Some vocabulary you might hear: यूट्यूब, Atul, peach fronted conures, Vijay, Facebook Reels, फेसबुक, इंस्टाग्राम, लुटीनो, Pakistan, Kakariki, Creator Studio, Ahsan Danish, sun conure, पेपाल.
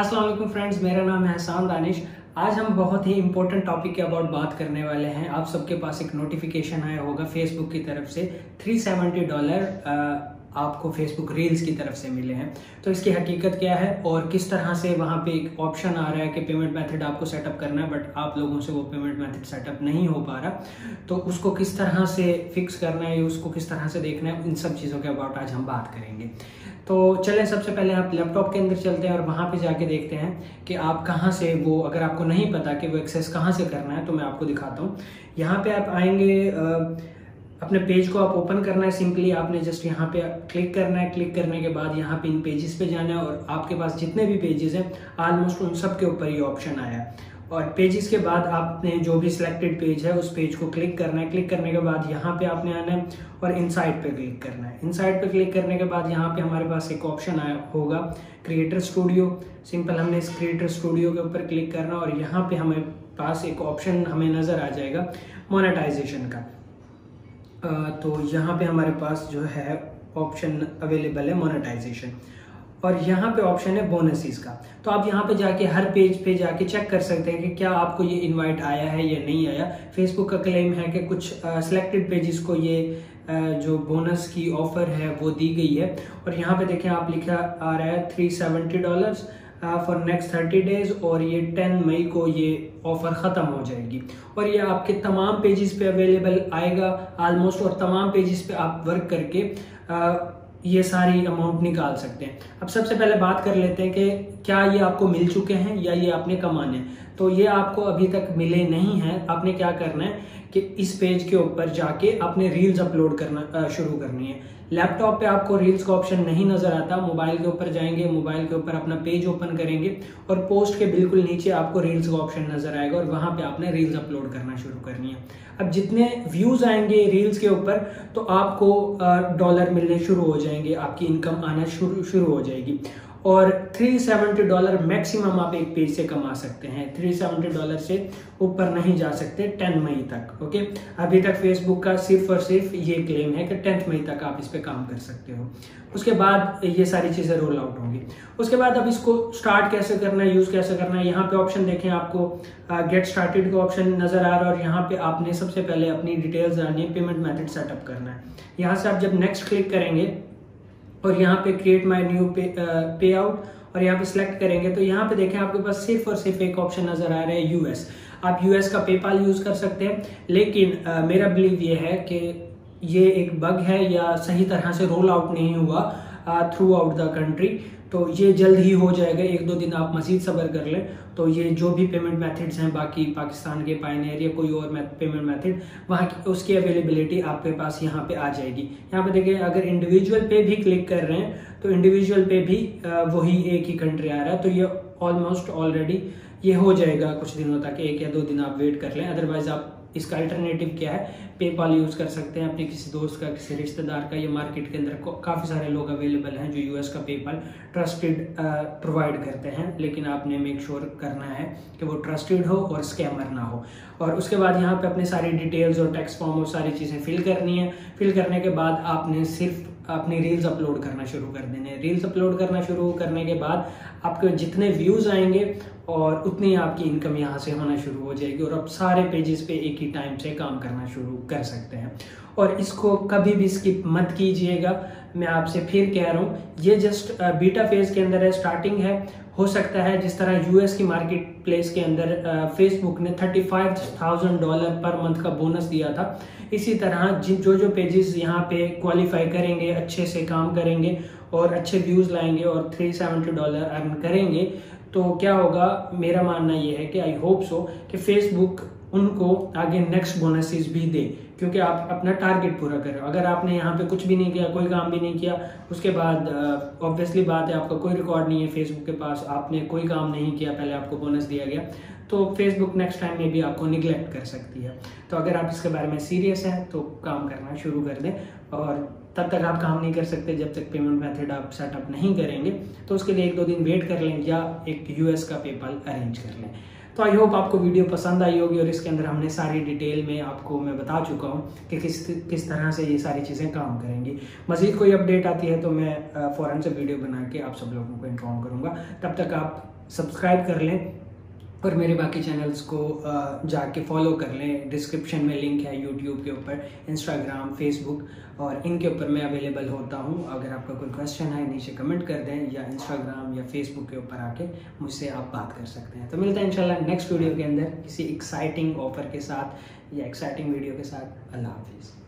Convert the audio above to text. अस्सलाम वालेकुम फ्रेंड्स, मेरा नाम है अहसान दानिश। आज हम बहुत ही इंपॉर्टेंट टॉपिक के अबाउट बात करने वाले हैं। आप सबके पास एक नोटिफिकेशन आया होगा फेसबुक की तरफ से, $370 आपको फेसबुक रील्स की तरफ से मिले हैं। तो इसकी हकीकत क्या है और किस तरह से वहाँ पे एक ऑप्शन आ रहा है कि पेमेंट मेथड आपको सेटअप करना है, बट आप लोगों से वो पेमेंट मेथड सेटअप नहीं हो पा रहा, तो उसको किस तरह से फिक्स करना है, उसको किस तरह से देखना है, इन सब चीज़ों के अबाउट आज हम बात करेंगे। तो चलें, सबसे पहले आप लैपटॉप के अंदर चलते हैं और वहाँ पे जाके देखते हैं कि आप कहाँ से वो, अगर आपको नहीं पता कि वो एक्सेस कहाँ से करना है तो मैं आपको दिखाता हूँ। यहाँ पे आप आएंगे, अपने पेज को आप ओपन करना है। सिंपली आपने जस्ट यहाँ पे क्लिक करना है। क्लिक करने के बाद यहाँ पे इन पेजेस पे जाना है और आपके पास जितने भी पेजेस हैं ऑलमोस्ट उन सब के ऊपर ये ऑप्शन आया है। और पेजेस के बाद आपने जो भी सिलेक्टेड पेज है उस पेज को क्लिक करना है। क्लिक करने के बाद यहाँ पे आपने आना है और इनसाइड पे क्लिक करना है। इनसाइड पे क्लिक करने के बाद यहाँ पे हमारे पास एक ऑप्शन आया होगा क्रिएटर स्टूडियो। सिंपल हमने इस क्रिएटर स्टूडियो के ऊपर क्लिक करना और यहाँ पे हमारे पास एक ऑप्शन हमें नज़र आ जाएगा मोनेटाइजेशन का। तो यहाँ पे हमारे पास जो है ऑप्शन अवेलेबल है मोनेटाइजेशन, और यहाँ पे ऑप्शन है बोनसेस का। तो आप यहाँ पे जाके हर पेज पे जाके चेक कर सकते हैं कि क्या आपको ये इनवाइट आया है या नहीं आया। फेसबुक का क्लेम है कि कुछ सिलेक्टेड पेजेस को ये जो बोनस की ऑफर है वो दी गई है। और यहाँ पे देखें, आप लिखा आ रहा है $370 फॉर नेक्स्ट 30 days, और ये 10 मई को ये ऑफ़र ख़त्म हो जाएगी। और ये आपके तमाम पेजेस पे अवेलेबल आएगा आलमोस्ट, और तमाम पेजेस पे आप वर्क करके ये सारी अमाउंट निकाल सकते हैं। अब सबसे पहले बात कर लेते हैं कि क्या ये आपको मिल चुके हैं या ये आपने कमाने हैं। तो ये आपको अभी तक मिले नहीं हैं। आपने क्या करना है कि इस पेज के ऊपर जाके अपने रील्स अपलोड करना शुरू करनी है। लैपटॉप पे आपको रील्स का ऑप्शन नहीं नज़र आता। मोबाइल के ऊपर जाएंगे, मोबाइल के ऊपर अपना पेज ओपन करेंगे और पोस्ट के बिल्कुल नीचे आपको रील्स का ऑप्शन नज़र आएगा और वहाँ पे आपने रील्स अपलोड करना शुरू करनी है। अब जितने व्यूज़ आएंगे रील्स के ऊपर तो आपको डॉलर मिलने शुरू हो जाएंगे, आपकी इनकम आना शुरू हो जाएगी। और $370 मैक्सिमम आप एक पेज से कमा सकते हैं। $370 से ऊपर नहीं जा सकते 10 मई तक। ओके, अभी तक फेसबुक का सिर्फ और सिर्फ ये क्लेम है कि 10 मई तक आप इस पे काम कर सकते हो। उसके बाद ये सारी चीज़ें रोल आउट होंगी। उसके बाद अब इसको स्टार्ट कैसे करना है, यूज़ कैसे करना है, यहाँ पे ऑप्शन देखें, आपको गेट स्टार्टेड का ऑप्शन नज़र आ रहा है। और यहाँ पे आपने सबसे पहले अपनी डिटेल्स डालनी है, पेमेंट मैथड सेटअप करना है। यहाँ से आप जब नेक्स्ट क्लिक करेंगे और यहाँ पे क्रिएट माय न्यू पे आउट और यहाँ पे सिलेक्ट करेंगे तो यहाँ पे देखें आपके पास सिर्फ और सिर्फ एक ऑप्शन नज़र आ रहा है US। आप US का पेपाल यूज़ कर सकते हैं, लेकिन मेरा बिलीव ये है कि ये एक बग है या सही तरह से रोल आउट नहीं हुआ थ्रू आउट द कंट्री। तो ये जल्द ही हो जाएगा, 1-2 दिन आप मज़ीद सब्र कर लें। तो ये जो भी पेमेंट मेथड्स हैं बाकी पाकिस्तान के पायनियर या कोई और पेमेंट मेथड वहाँ की, उसकी अवेलेबिलिटी आपके पास यहाँ पे आ जाएगी। यहाँ पे देखिए, अगर इंडिविजुअल पे भी क्लिक कर रहे हैं तो इंडिविजुअल पे भी वही एक ही कंट्री आ रहा है। तो ये ऑलमोस्ट ऑलरेडी ये हो जाएगा कुछ दिनों तक, 1 या 2 दिन आप वेट कर लें। अदरवाइज़ आप इसका अल्टरनेटिव क्या है, पेपाल यूज़ कर सकते हैं अपने किसी दोस्त का, किसी रिश्तेदार का। ये मार्केट के अंदर काफ़ी सारे लोग अवेलेबल हैं जो US का पेपाल ट्रस्टेड प्रोवाइड करते हैं, लेकिन आपने मेक श्योर करना है कि वो ट्रस्टेड हो और स्कैमर ना हो। और उसके बाद यहाँ पे अपने सारी डिटेल्स और टैक्स फॉर्म और सारी चीज़ें फिल करनी है। फिल करने के बाद आपने सिर्फ अपनी रील्स अपलोड करना शुरू कर देने हैं। रील्स अपलोड करना शुरू करने के बाद आपके जितने व्यूज़ आएंगे और उतनी आपकी इनकम यहाँ से होना शुरू हो जाएगी। और आप सारे पेजेस पे एक ही टाइम से काम करना शुरू कर सकते हैं। और इसको कभी भी स्किप मत कीजिएगा, मैं आपसे फिर कह रहा हूँ। ये जस्ट बीटा फेज़ के अंदर है, स्टार्टिंग है। हो सकता है जिस तरह US की मार्केट प्लेस के अंदर फेसबुक ने $35,000 पर मंथ का बोनस दिया था, इसी तरह जो पेजेस यहाँ पे क्वालिफाई करेंगे, अच्छे से काम करेंगे और अच्छे व्यूज़ लाएंगे और $370 अर्न करेंगे तो क्या होगा। मेरा मानना ये है कि आई होप सो कि फेसबुक उनको आगे नेक्स्ट बोनसेस भी दे, क्योंकि आप अपना टारगेट पूरा कर रहे हो। अगर आपने यहाँ पे कुछ भी नहीं किया, कोई काम भी नहीं किया, उसके बाद ऑब्वियसली बात है आपका कोई रिकॉर्ड नहीं है फेसबुक के पास, आपने कोई काम नहीं किया, पहले आपको बोनस दिया गया, तो फेसबुक नेक्स्ट टाइम में भी आपको निगलेक्ट कर सकती है। तो अगर आप इसके बारे में सीरियस हैं तो काम करना शुरू कर दें। और तब तक आप काम नहीं कर सकते जब तक पेमेंट मेथड आप सेटअप नहीं करेंगे, तो उसके लिए 1-2 दिन वेट कर लें या एक US का पेपाल अरेंज कर लें। तो आई होप आपको वीडियो पसंद आई होगी और इसके अंदर हमने सारी डिटेल में आपको मैं बता चुका हूँ कि किस तरह से ये सारी चीज़ें काम करेंगी। मज़ीद कोई अपडेट आती है तो मैं फ़ौरन से वीडियो बना के आप सब लोगों को इन्फॉर्म करूँगा। तब तक आप सब्सक्राइब कर लें और मेरे बाकी चैनल्स को जाके फॉलो कर लें। डिस्क्रिप्शन में लिंक है यूट्यूब के ऊपर, इंस्टाग्राम, फेसबुक और इनके ऊपर मैं अवेलेबल होता हूं। अगर आपका कोई क्वेश्चन है नीचे कमेंट कर दें या इंस्टाग्राम या फेसबुक के ऊपर आके मुझसे आप बात कर सकते हैं। तो मिलते हैं इंशाल्लाह नेक्स्ट वीडियो के अंदर किसी एक्साइटिंग ऑफर के साथ या एक्साइटिंग वीडियो के साथ। अल्लाह हाफिज़।